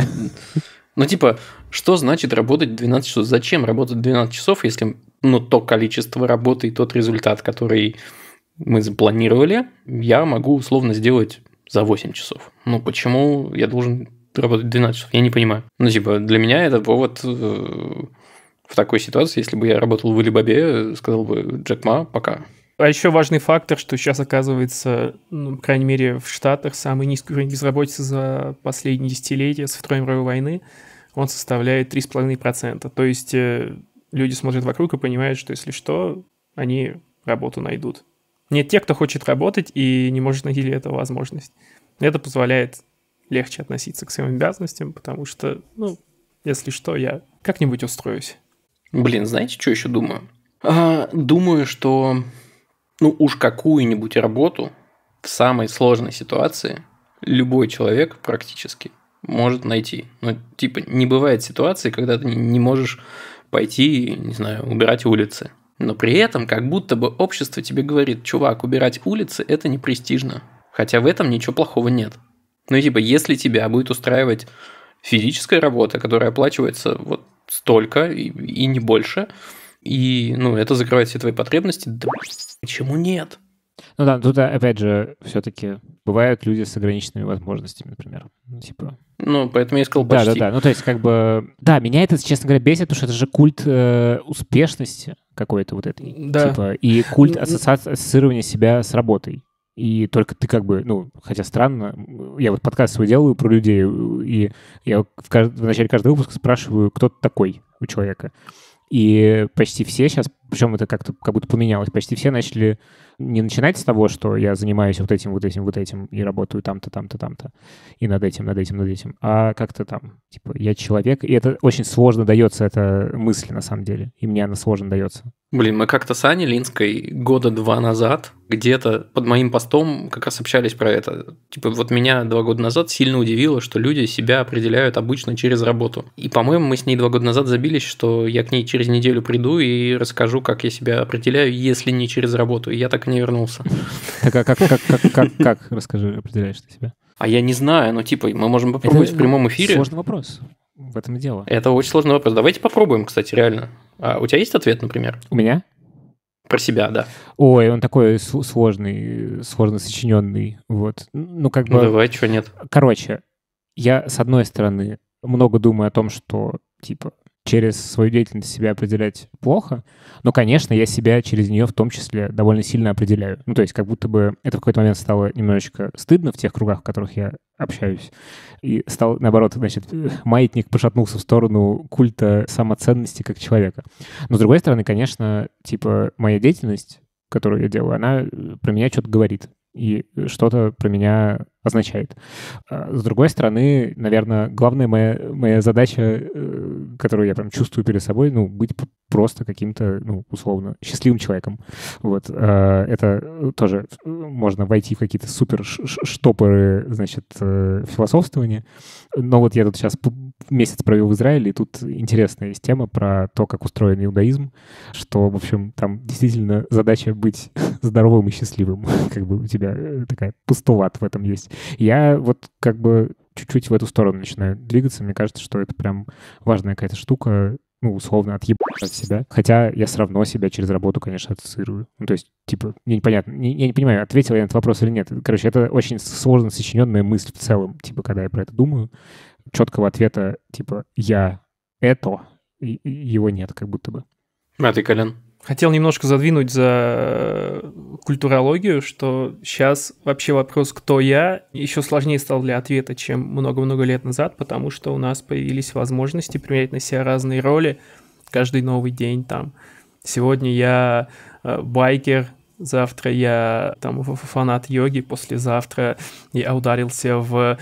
Ну, типа, что значит работать двенадцать часов? Зачем работать двенадцать часов, если, ну, то количество работы и тот результат, который мы запланировали, я могу условно сделать за восемь часов? Ну, почему я должен работать двенадцать часов? Я не понимаю. Ну, типа, для меня это повод в такой ситуации, если бы я работал в Алибабе, сказал бы: Джек Ма, пока. А еще важный фактор, что сейчас, оказывается, ну, по крайней мере, в Штатах самый низкий уровень безработицы за последние десятилетия со Второй мировой войны, он составляет три с половиной процента. То есть э, люди смотрят вокруг и понимают, что, если что, они работу найдут. Нет тех, кто хочет работать и не может найти для этого возможность. Это позволяет легче относиться к своим обязанностям, потому что, ну, если что, я как-нибудь устроюсь. Блин, знаете, что еще думаю? А, думаю, что... Ну, уж какую-нибудь работу в самой сложной ситуации любой человек практически может найти. Ну, типа, не бывает ситуации, когда ты не можешь пойти, не знаю, убирать улицы. Но при этом как будто бы общество тебе говорит: чувак, убирать улицы – это не престижно. Хотя в этом ничего плохого нет. Ну, типа, если тебя будет устраивать физическая работа, которая оплачивается вот столько и, и не больше, и, ну, это закрывает все твои потребности, да почему нет? Ну да, тут, опять же, все-таки бывают люди с ограниченными возможностями, например. Ну, типа... ну поэтому я сказал почти. Да-да-да, ну то есть как бы... Да, меня это, честно говоря, бесит, потому что это же культ э, успешности какой-то вот этой. Да. Типа, и культ ассоциирования себя с работой. И только ты как бы, ну, хотя странно, я вот подкаст свой делаю про людей, и я в, кажд... в начале каждого выпуска спрашиваю, кто ты такой у человека. И почти все сейчас, причем это как-то как будто поменялось, почти все начали не начинать с того, что я занимаюсь вот этим, вот этим, вот этим, и работаю там-то, там-то, там-то, и над этим, над этим, над этим, а как-то там, типа, я человек, и это очень сложно дается, эта мысль, на самом деле, и мне она сложно дается. Блин, мы как-то с Аней Линской года два назад где-то под моим постом как раз общались про это. Типа, вот меня два года назад сильно удивило, что люди себя определяют обычно через работу. И, по-моему, мы с ней два года назад забились, что я к ней через неделю приду и расскажу, как я себя определяю, если не через работу. И я так и не вернулся. Так а как, как, как, как, как, расскажи, определяешь ты себя? А я не знаю, но типа мы можем попробовать это в прямом эфире. Сложный вопрос. В этом и дело. Это очень сложный вопрос. Давайте попробуем, кстати, реально. А у тебя есть ответ, например? У меня? Про себя, да. Ой, он такой сложный, сложно сочиненный. Вот. Ну, как бы... Ну, давай, чего нет. Короче, я, с одной стороны, много думаю о том, что, типа, через свою деятельность себя определять плохо, но, конечно, я себя через нее в том числе довольно сильно определяю. Ну, то есть как будто бы это в какой-то момент стало немножечко стыдно в тех кругах, в которых я общаюсь, и стал, наоборот, значит, маятник пошатнулся в сторону культа самоценности как человека. Но, с другой стороны, конечно, типа, моя деятельность, которую я делаю, она про меня что-то говорит и что-то про меня означает. С другой стороны, наверное, главная моя, моя задача, которую я прям чувствую перед собой, ну, быть просто каким-то, ну, условно, счастливым человеком. Вот. Это тоже можно войти в какие-то супер штопоры, значит, философствования. Но вот я тут сейчас месяц провел в Израиле, и тут интересная есть тема про то, как устроен иудаизм, что, в общем, там действительно задача быть здоровым и счастливым. Как бы у тебя такая постулат в этом есть. Я вот как бы чуть-чуть в эту сторону начинаю двигаться. Мне кажется, что это прям важная какая-то штука, ну, условно, отъебать от себя. Хотя я все равно себя через работу, конечно, ассоциирую. Ну, то есть, типа, мне непонятно, я не понимаю, ответил я на этот вопрос или нет. Короче, это очень сложно сочиненная мысль в целом, типа, когда я про это думаю. Четкого ответа, типа, я это, его нет, как будто бы. А ты, Колян? Хотел немножко задвинуть за культурологию, что сейчас вообще вопрос «кто я?» еще сложнее стал для ответа, чем много-много лет назад, потому что у нас появились возможности примерять на себя разные роли каждый новый день. Там сегодня я байкер, завтра я там фанат йоги, послезавтра я ударился в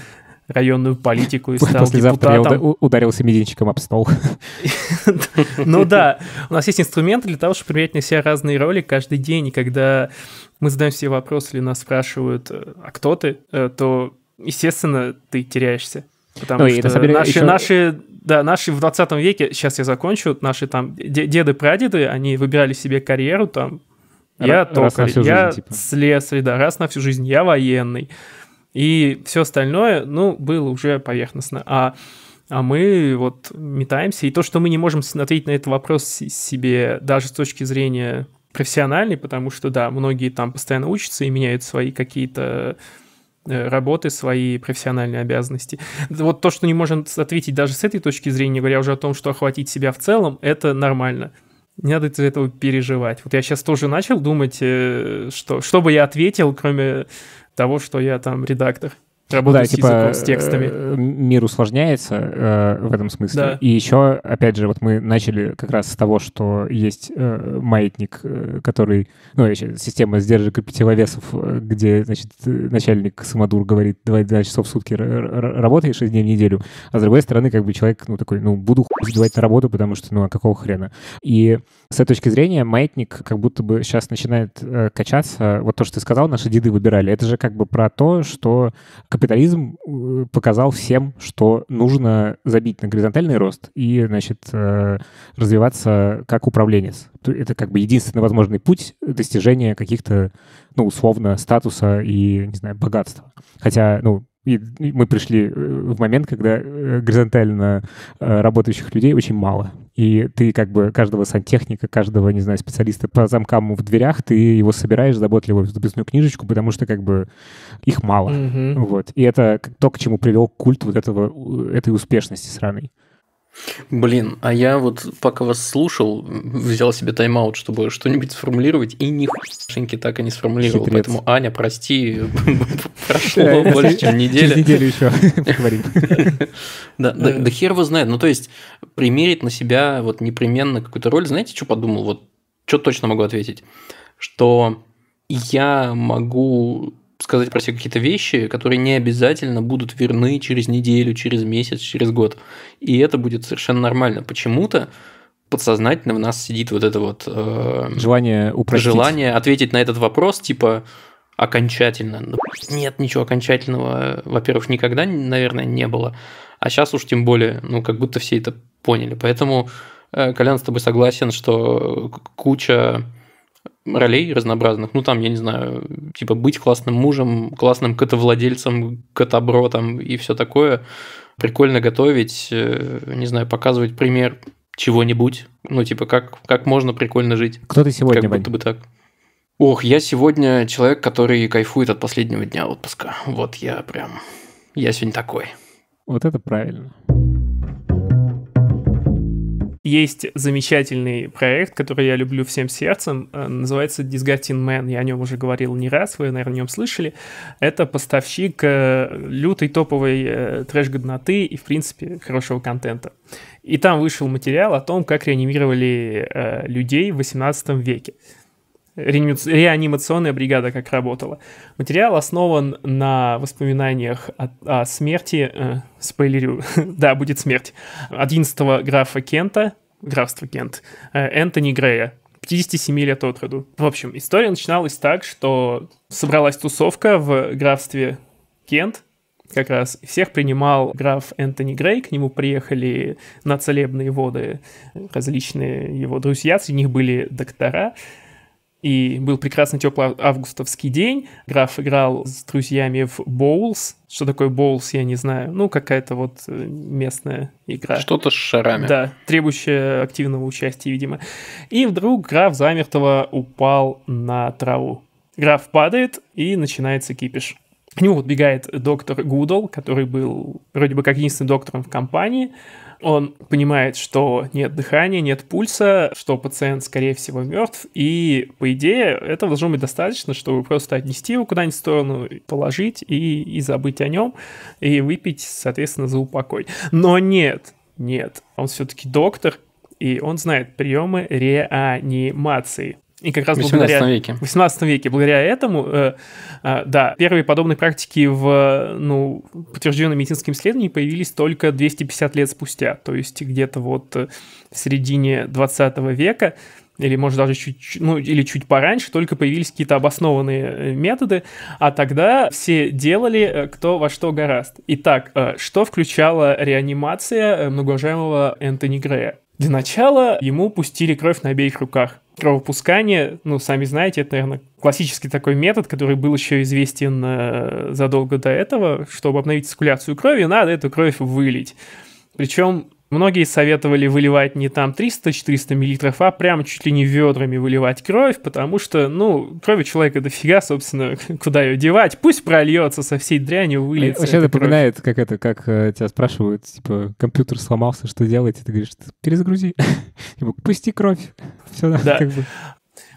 районную политику и стал Послезавтра депутатом. Послезавтра я ударился мединчиком об стол. Ну да, у нас есть инструменты для того, чтобы примерять на себя разные роли каждый день. И когда мы задаем себе вопрос или нас спрашивают, а кто ты, то, естественно, ты теряешься. Потому что наши... Да, наши в двадцатом веке, сейчас я закончу, наши там деды-прадеды, они выбирали себе карьеру, там, я токарь, я слесарь, да, раз на всю жизнь, я военный. И все остальное, ну, было уже поверхностно. А, а мы вот метаемся. И то, что мы не можем ответить на этот вопрос себе даже с точки зрения профессиональной, потому что, да, многие там постоянно учатся и меняют свои какие-то работы, свои профессиональные обязанности. Вот то, что не можем ответить даже с этой точки зрения, говоря уже о том, что охватить себя в целом, это нормально. Не надо из-за этого переживать. Вот я сейчас тоже начал думать, что, что бы я ответил, кроме того, что я там редактор, работаю да, с типа, языком, с текстами. Мир усложняется э, в этом смысле. Да. И еще, опять же, вот мы начали как раз с того, что есть э, маятник, э, который... Ну, еще система сдержек и противовесов, где, значит, начальник самодур говорит, два-два часа в сутки работаешь, шесть дней в неделю. А с другой стороны, как бы человек, ну, такой, ну, буду хуй давать на работу, потому что, ну, а какого хрена? И с этой точки зрения маятник как будто бы сейчас начинает э, качаться. Вот то, что ты сказал, наши деды выбирали. Это же как бы про то, что... Капитализм показал всем, что нужно забить на горизонтальный рост и, значит, развиваться как управленец. Это как бы единственный возможный путь достижения каких-то, ну, условно, статуса и, не знаю, богатства. Хотя, ну, и мы пришли в момент, когда горизонтально работающих людей очень мало. И ты как бы каждого сантехника, каждого, не знаю, специалиста по замкам в дверях, ты его собираешь заботливо в записную книжечку, потому что как бы их мало. Mm-hmm. Вот. И это то, к чему привел культ вот этого, этой успешности сраной. Блин, а я вот пока вас слушал, взял себе тайм-аут, чтобы что-нибудь сформулировать, и ни хуйшеньки так и не сформулировал. Хитрец. Поэтому, Аня, прости, прошло больше, чем неделя. Через неделю еще поговорим. Да хер его знает. Ну, то есть, примерить на себя вот непременно какую-то роль. Знаете, что подумал? Вот что точно могу ответить? Что я могу... сказать про себя какие-то вещи, которые не обязательно будут верны через неделю, через месяц, через год. И это будет совершенно нормально. Почему-то подсознательно в нас сидит вот это вот... Э, желание упростить. Желание ответить на этот вопрос, типа, окончательно. Ну, нет, ничего окончательного, во-первых, никогда, наверное, не было. А сейчас уж тем более, ну, как будто все это поняли. Поэтому, э, Колян, с тобой согласен, что куча... ролей разнообразных, ну там, я не знаю, типа быть классным мужем, классным котовладельцем, котобротом и все такое, прикольно готовить, не знаю, показывать пример чего-нибудь, ну типа как, как можно прикольно жить. Кто ты сегодня, как будто Вань? Бы так. Ох, я сегодня человек, который кайфует от последнего дня отпуска. Вот я прям, я сегодня такой. Вот это правильно. Есть замечательный проект, который я люблю всем сердцем, называется Disgusting Men, я о нем уже говорил не раз, вы, наверное, о нем слышали. Это поставщик лютой топовой трэш-годноты и, в принципе, хорошего контента. И там вышел материал о том, как реанимировали людей в восемнадцатом веке. Реанимационная бригада как работала. Материал основан на воспоминаниях о, о смерти, э, спойлерю, да, будет смерть, одиннадцатого графа Кента, графства Кент, э, Энтони Грея, пятьдесят семь лет от роду. В общем, история начиналась так, что собралась тусовка в графстве Кент, как раз всех принимал граф Энтони Грей, к нему приехали на целебные воды различные его друзья, среди них были доктора. И был прекрасный теплый августовский день. Граф играл с друзьями в боулс. Что такое боулс, я не знаю. Ну, какая-то вот местная игра. Что-то с шарами. Да, требующая активного участия, видимо. И вдруг граф замертво упал на траву. Граф падает, и начинается кипиш. К нему подбегает доктор Гудл, который был вроде бы как единственным доктором в компании. Он понимает, что нет дыхания, нет пульса, что пациент, скорее всего, мертв. И, по идее, этого должно быть достаточно, чтобы просто отнести его куда-нибудь в сторону, положить и, и забыть о нем, и выпить, соответственно, за упокой. Но нет, нет, он все-таки доктор, и он знает приемы реанимации. И как раз в восемнадцатом веке. восемнадцатом веке. Благодаря этому, э, э, да, первые подобные практики в, ну, подтвержденном медицинском исследовании появились только двести пятьдесят лет спустя, то есть где-то вот в середине двадцатого века, или, может, даже чуть, ну, или чуть пораньше, только появились какие-то обоснованные методы, а тогда все делали кто во что гораст. Итак, э, что включала реанимация многоуважаемого Энтони Грея? Для начала ему пустили кровь на обеих руках. Кровопускание, ну, сами знаете, это, наверное, классический такой метод, который был еще известен задолго до этого. Чтобы обновить циркуляцию крови, надо эту кровь вылить. Причем многие советовали выливать не там триста-четыреста миллилитров, а прям чуть ли не ведрами выливать кровь, потому что, ну, крови человека дофига, собственно, куда ее девать? Пусть прольется со всей дрянью, выльется. Вообще напоминает, как это, как тебя спрашивают, типа, компьютер сломался, что делать? И ты говоришь, перезагрузи, пусти кровь. Все, да, как бы.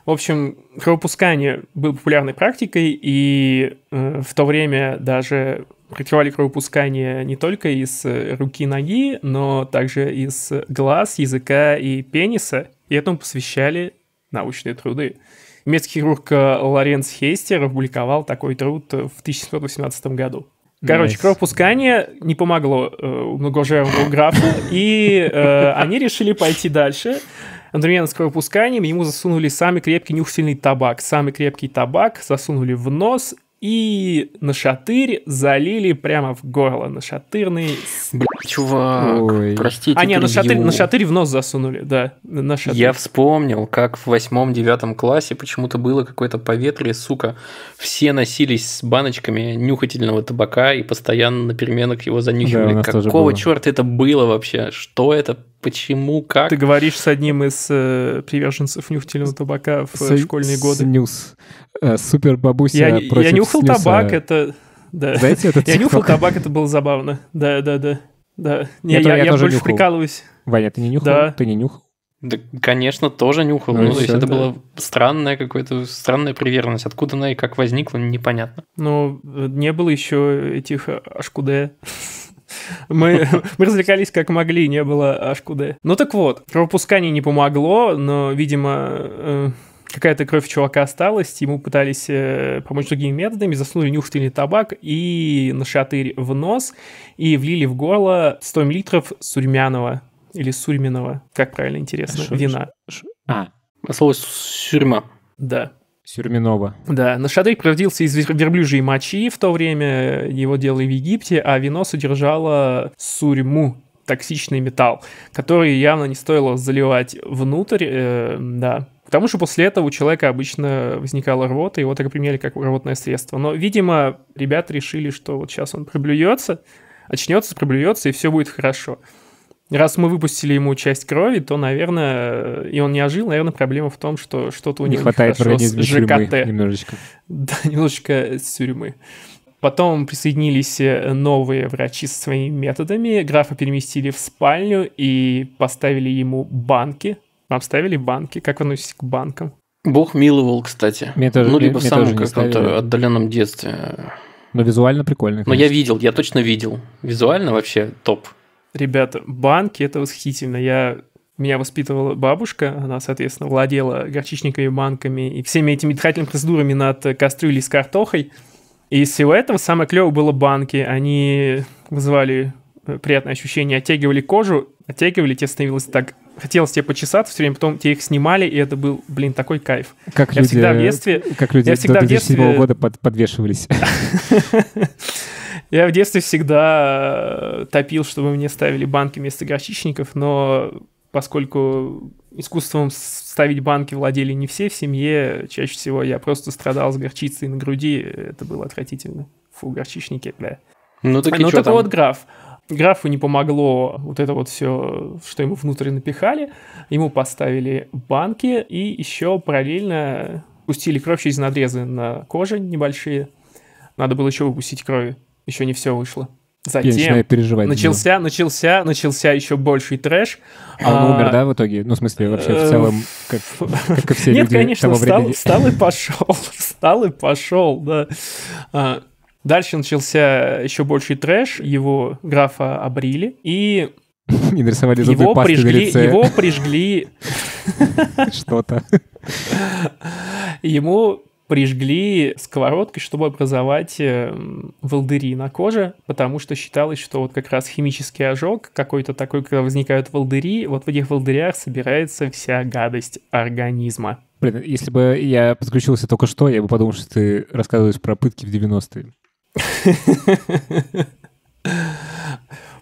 В общем, кровопускание было популярной практикой, и э, в то время даже практиковали кровопускание не только из руки и ноги, но также из глаз, языка и пениса, и этому посвящали научные труды. Немецкий хирург Лоренц Хейстер опубликовал такой труд в тысяча семьсот восемнадцатом году. Короче, nice. Кровопускание не помогло э, многоуважаемому графу, и э, они решили пойти дальше. Одновременно с кровопусканием ему засунули самый крепкий нюхательный табак. Самый крепкий табак засунули в нос и нашатырь залили прямо в горло. Нашатырный... Бля, чувак, ой, простите. А, нет, нашатырь, нашатырь в нос засунули, да. Нашатырь. Я вспомнил, как в восьмом-девятом классе почему-то было какое-то поветрие, сука. Все носились с баночками нюхательного табака и постоянно на переменах его занюхивали. Да, какого черта это было вообще? Что это? Почему? Как? Ты говоришь с одним из э, приверженцев нюхательного табака в с, школьные с, годы. Снюс. Супер бабуся я, против Я нюхал снюса. табак, это... Да. Знаете, это я нюхал табак, это было забавно. Да, да, да. да. Не, я я, я, я больше нюхал. прикалываюсь. Ваня, ты не нюхал? Да. Ты не нюхал? Да, конечно, тоже нюхал. Ну, ну, то есть это да. была странная какая-то странная приверженность. Откуда она и как возникла, непонятно. Ну, не было еще этих ашкуде... Мы, мы развлекались как могли, не было аж куда. Ну так вот, кровопускание не помогло, но, видимо, э, какая-то кровь чувака осталась, ему пытались э, помочь другими методами, засунули нюхательный табак и нашатырь в нос, и влили в горло сто миллилитров сурьмяного, или сурьминого, как правильно, интересно, шо, вина. Шо, шо. А, слово сюрьма. Да. Сюрминова. Да, нашатырь проводился из верблюжьей мочи в то время, его делали в Египте, а вино содержало сурьму, токсичный металл, который явно не стоило заливать внутрь, э, да. Потому что после этого у человека обычно возникала рвота, его так и применяли как рвотное средство. Но, видимо, ребята решили, что вот сейчас он проблюется, очнется, проблюется, и все будет хорошо. Раз мы выпустили ему часть крови, то, наверное, и он не ожил, наверное, проблема в том, что что-то у него не хватает хорошо с ЖКТ. Немножечко. Да, немножечко сюрьмы. Потом присоединились новые врачи со своими методами. Графа переместили в спальню и поставили ему банки. Вам ставили банки? Как вы относитесь к банкам? Бог миловал, кстати. Мне тоже, ну, либо в самом каком-то отдаленном детстве. Но визуально прикольно. Конечно. Но я видел, я точно видел. Визуально вообще топ. Ребята, банки – это восхитительно. Я, меня воспитывала бабушка, она, соответственно, владела горчичниковыми банками и всеми этими дыхательными процедурами над кастрюлей с картохой. И из всего этого самое клевое было банки. Они вызывали приятное ощущение, оттягивали кожу, оттягивали, тебе становилось так... Хотелось тебе почесаться все время, потом тебе их снимали, и это был, блин, такой кайф. Как я люди, всегда в детстве... Как люди я всегда до две тысячи седьмого года под, подвешивались. Я в детстве всегда топил, чтобы мне ставили банки вместо горчичников, но поскольку искусством ставить банки владели не все в семье, чаще всего я просто страдал с горчицей на груди, это было отвратительно. Фу, горчичники, бля. Ну так, ну, так вот, граф. Графу не помогло вот это вот все, что ему внутрь напихали, ему поставили банки и еще параллельно пустили кровь через надрезы на коже небольшие. Надо было еще выкусить крови. Еще не все вышло. Затем переживать, начался, да. начался, начался еще больший трэш. А он а... умер, да, в итоге? Ну, в смысле, вообще в целом, как, как и все люди. Нет, конечно, того встал, встал и пошел. Встал и пошел, да. А, дальше начался еще больший трэш. Его графа обрили. И... И нарисовали зубы пасты на лице. Его прижгли... Что-то. Ему... прижгли сковородкой, чтобы образовать волдыри на коже, потому что считалось, что вот как раз химический ожог какой-то такой, когда возникают волдыри, вот в этих волдырях собирается вся гадость организма. Блин, если бы я подключился только что, я бы подумал, что ты рассказываешь про пытки в девяностые.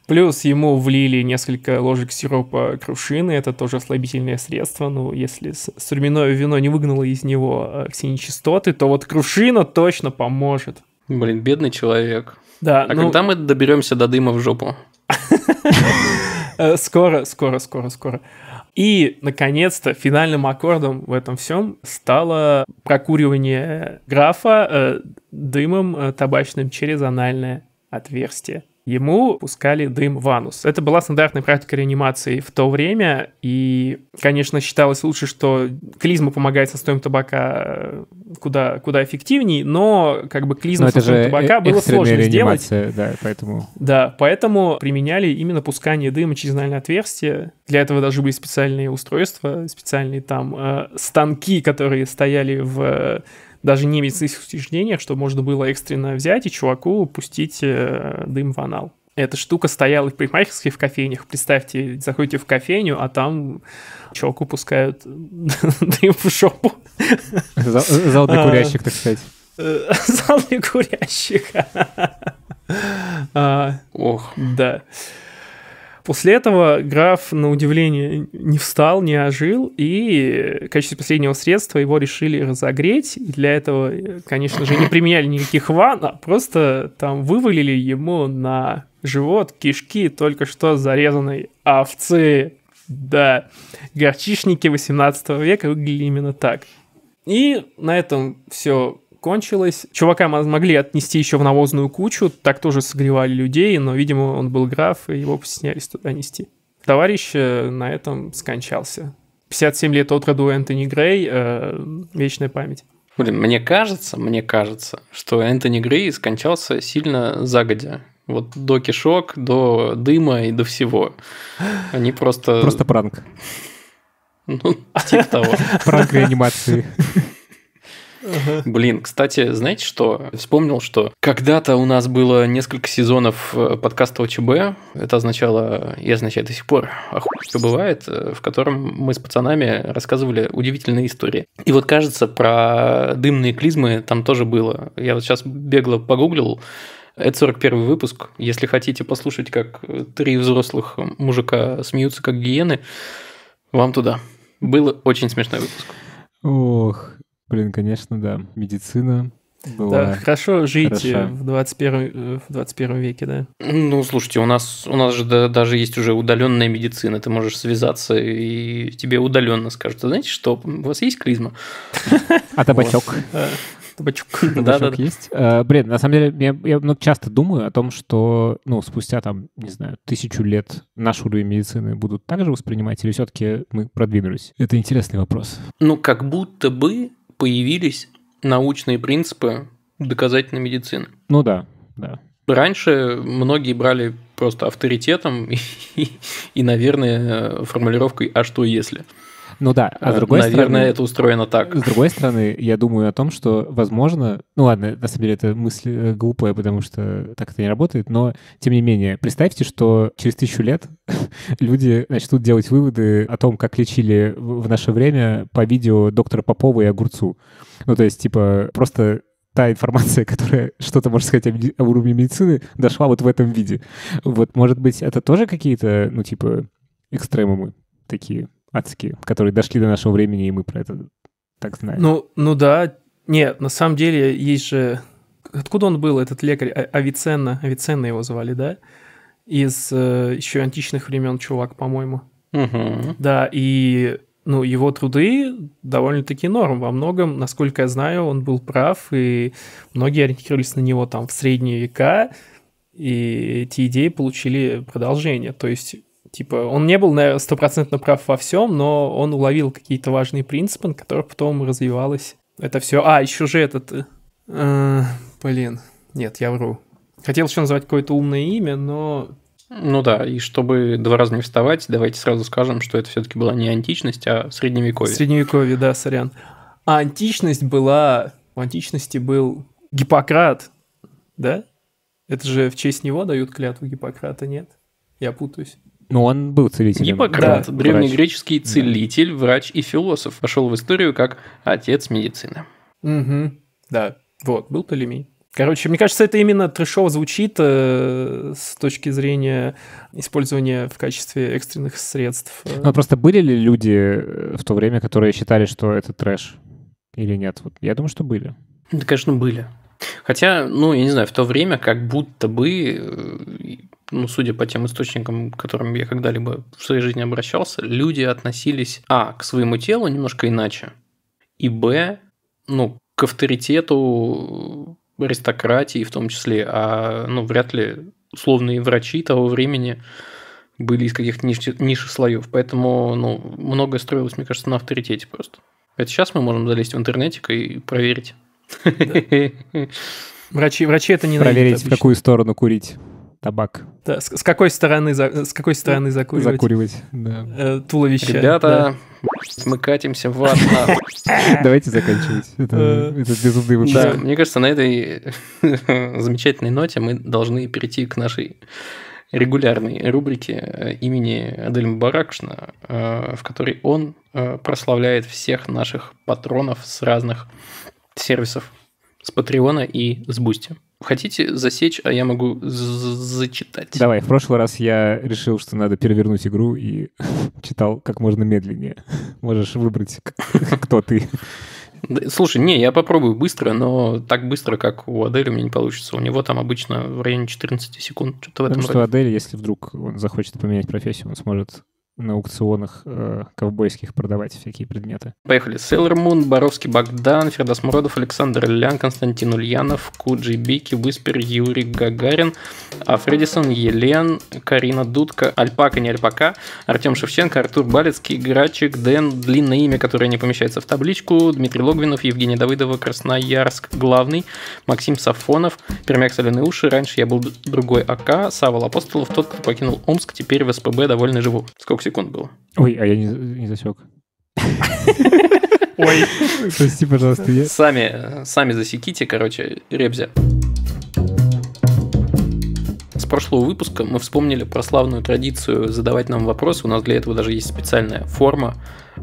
Плюс ему влили несколько ложек сиропа крушины, это тоже ослабительное средство, ну, если сурьмяное вино не выгнало из него ксеничастоты, то вот крушина точно поможет. Блин, бедный человек. Да, а ну... когда мы доберемся до дыма в жопу? Скоро, скоро, скоро, скоро. И, наконец-то, финальным аккордом в этом всем стало прокуривание графа дымом табачным через анальное отверстие. Ему пускали дым в анус. Это была стандартная практика реанимации в то время, и, конечно, считалось лучше, что клизма помогает со стоем табака куда, куда эффективнее, но как бы клизму со стоем табака было сложно сделать. Да, поэтому... да, поэтому применяли именно пускание дыма через анальное отверстие. Для этого даже были специальные устройства, специальные там э, станки, которые стояли в... даже не медицинских учреждениях, что можно было экстренно взять и чуваку пустить э, дым в анал. Эта штука стояла в парикмахерских, в кофейнях. Представьте, заходите в кофейню, а там чуваку пускают дым в жопу. Зал для курящих, так сказать. Зал для курящих. Ох. Да. После этого граф, на удивление, не встал, не ожил, и в качестве последнего средства его решили разогреть. И для этого, конечно же, не применяли никаких ванн, а просто там вывалили ему на живот кишки только что зарезанной овцы. Да, горчичники восемнадцатого века выглядели именно так. И на этом все кончилось. Чувака могли отнести еще в навозную кучу, так тоже согревали людей, но, видимо, он был граф, и его постеснялись туда нести. Товарищ на этом скончался. пятьдесят семь лет от роду Энтони Грей, э, вечная память. Блин, мне кажется, мне кажется, что Энтони Грей скончался сильно загодя. Вот до кишок, до дыма и до всего. Они просто... Просто пранк. Ну, типа того. Пранк реанимации. Uh-huh. Блин, кстати, знаете что? Вспомнил, что когда-то у нас было несколько сезонов подкаста ОЧБ. Это означало, и означает до сих пор, охуеть, что бывает, в котором мы с пацанами рассказывали удивительные истории. И вот, кажется, про дымные клизмы там тоже было. Я вот сейчас бегло погуглил. Это сорок первый выпуск. Если хотите послушать, как три взрослых мужика смеются, как гиены, вам туда. Был очень смешной выпуск. Ох... Блин, конечно, да. Медицина была... Да, хорошо жить в двадцать первом веке, да. Ну, слушайте, у нас, у нас же да, даже есть уже удаленная медицина. Ты можешь связаться, и тебе удаленно скажут. Знаете что, у вас есть клизма? А табачок? Табачок. Табачок есть? Блин, на самом деле, я часто думаю о том, что, ну, спустя, там, не знаю, тысячу лет наш уровень медицины будут также воспринимать, или все-таки мы продвинулись? Это интересный вопрос. Ну, как будто бы появились научные принципы доказательной медицины. Ну да, да. Раньше многие брали просто авторитетом и, и, и наверное, формулировкой «а что если?». Ну да, а с другой наверное, стороны... Наверное, это устроено так. С другой стороны, я думаю о том, что, возможно... Ну ладно, на самом деле, это мысль глупая, потому что так это не работает, но, тем не менее, представьте, что через тысячу лет люди начнут делать выводы о том, как лечили в наше время по видео доктора Попова и огурцу. Ну то есть, типа, просто... та информация, которая что-то, можно сказать, о, о уровне медицины, дошла вот в этом виде. Вот, может быть, это тоже какие-то, ну, типа, экстремумы такие адские, которые дошли до нашего времени, и мы про это так знаем. Ну, ну да. Нет, на самом деле, есть же... Откуда он был, этот лекарь? Авиценна. Авиценна его звали, да? Из э, еще античных времен чувак, по-моему. Угу. Да, и... ну, его труды довольно-таки норм. Во многом, насколько я знаю, он был прав, и многие ориентировались на него там в средние века, и эти идеи получили продолжение. То есть, типа, он не был, наверное, стопроцентно прав во всем, но он уловил какие-то важные принципы, на которых потом развивалось это все. А, еще же этот... Э, блин, нет, я вру. Хотел еще назвать какое-то умное имя, но... Ну да, и чтобы два раза не вставать, давайте сразу скажем, что это все-таки была не античность, а средневековье. Средневековье, да, сорян. А античность была... В античности был Гиппократ, да? Это же в честь него дают клятву Гиппократа, нет? Я путаюсь. Ну, он был целителем. Гиппократ, да, древнегреческий врач. Целитель, врач и философ. Пошел в историю как отец медицины. Угу, да, вот, был Птолемей. Короче, мне кажется, это именно трэшово звучит э, с точки зрения использования в качестве экстренных средств. Ну, просто были ли люди в то время, которые считали, что это трэш или нет? Вот, я думаю, что были. Да, конечно, были. Хотя, ну, я не знаю, в то время как будто бы, ну, судя по тем источникам, к которым я когда-либо в своей жизни обращался, люди относились, а, к своему телу немножко иначе, и, б, ну, к авторитету... аристократии в том числе, а ну, вряд ли условные врачи того времени были из каких-то низших слоев. Поэтому ну, многое строилось, мне кажется, на авторитете просто. Это сейчас мы можем залезть в интернетик и проверить. Да. Врачи, врачи это не ненавидят. Проверить, в какую сторону курить табак. Да, с, с какой стороны, за, с какой стороны закуривать. Закуривать, да. Э, туловище. Ребята... Да. Мы катимся в ад. Давайте заканчивать. Это безумный выпуск. Да, мне кажется, на этой замечательной ноте мы должны перейти к нашей регулярной рубрике имени Адель Мубаракшина, в которой он прославляет всех наших патронов с разных сервисов, с Патреона и с Бусти. Хотите засечь, а я могу зачитать. Давай, в прошлый раз я решил, что надо перевернуть игру и читал как можно медленнее. Можешь выбрать, кто ты. Слушай, не, я попробую быстро, но так быстро, как у Аделя, у меня не получится. У него там обычно в районе четырнадцати секунд. Что-то в этом роде. Потому что Адель, если вдруг он захочет поменять профессию, он сможет на аукционах э, ковбойских продавать всякие предметы. Поехали. Sailor Moon, Боровский, Богдан, Фердас Муродов, Александр Лян, Константин Ульянов, Куджи Бики, Виспер, Юрий Гагарин, Фредисон, Елен, Карина Дудка, Альпака, не Альпака, Артем Шевченко, Артур Балецкий, Грачик, Дэн, длинное имя, которое не помещается в табличку, Дмитрий Логвинов, Евгений Давыдова, Красноярск, Главный, Максим Сафонов, Пермяк Соленые Уши, раньше я был другой АК, Савол Апостолов, тот, кто покинул Омск, теперь в СПБ довольно живу. Сколько секунд было. Ой, а я не, не засек. Ой. Прости, пожалуйста. Я... Сами, сами засеките, короче, ребзя. С прошлого выпуска мы вспомнили про славную традицию задавать нам вопросы. У нас для этого даже есть специальная форма,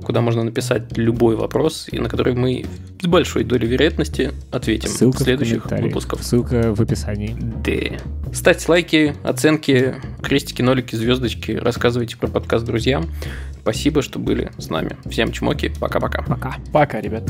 куда можно написать любой вопрос, и на который мы с большой долей вероятности ответим. Ссылка в следующих выпусках. Ссылка в описании. Да. Ставьте лайки, оценки, крестики, нолики, звездочки. Рассказывайте про подкаст друзьям. Спасибо, что были с нами. Всем чмоки. Пока-пока. Пока. Пока, ребят.